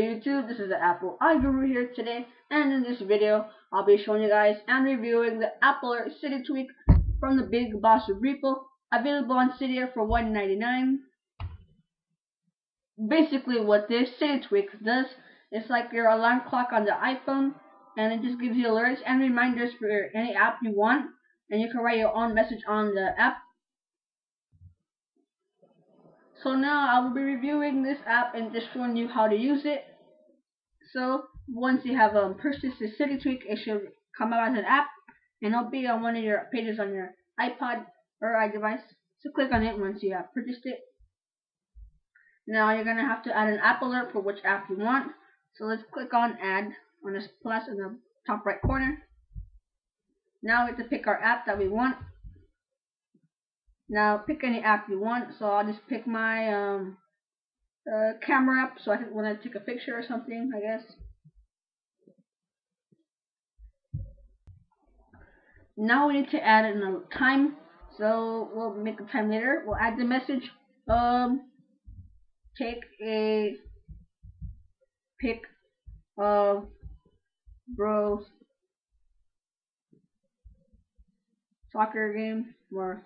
YouTube, this is the Apple iGuru here today, and in this video I'll be showing you guys and reviewing the App Alert Cydia tweak from the Big Boss Repo, available on Cydia for $1.99. Basically what this Cydia tweak does, it's like your alarm clock on the iPhone, and it just gives you alerts and reminders for any app you want, and you can write your own message on the app. So now I will be reviewing this app and just showing you how to use it. So once you have purchased the Cydia tweak, it should come out as an app, and it'll be on one of your pages on your iPod or iDevice. So click on it once you have purchased it. Now you're gonna have to add an app alert for which app you want. So let's click on Add on this plus in the top right corner. Now we have to pick our app that we want. Now pick any app you want, so I'll just pick my camera app, so I can when I take a picture or something, I guess. Now we need to add in a time, so we'll make a time later. We'll add the message, take a pic of bro's soccer game, or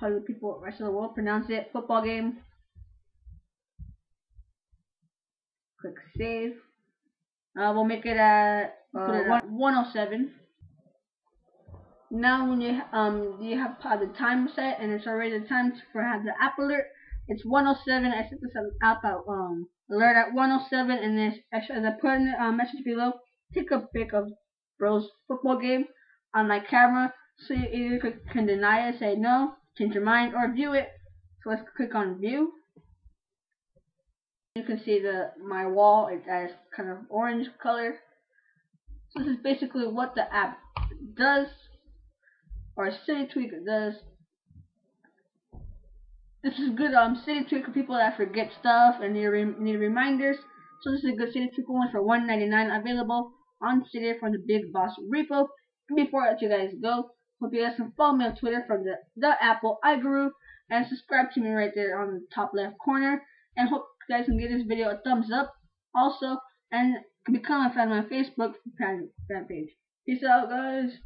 how do people rest of the world pronounce it? Football game. Click save. We'll make it at 1:07. Now when you have the time set, and it's already the time for have the app alert. It's 1:07. I set this app alert at 1:07, and then as I put in the message below, take a pic of bro's football game on my camera. So you either can deny it, say no, change your mind, or view it. So let's click on view. You can see my wall, it has kind of orange color. So this is basically what the app does, or Cydia tweak does. This is good Cydia tweak for people that forget stuff and need reminders. So this is a good Cydia tweak one for $1.99, available on Cydia from the Big Boss Repo. Before I let you guys go, hope you guys can follow me on Twitter from the Apple iGuru, and subscribe to me right there on the top left corner, and hope you guys can give this video a thumbs up also, and become a fan on my Facebook fan page. Peace out, guys.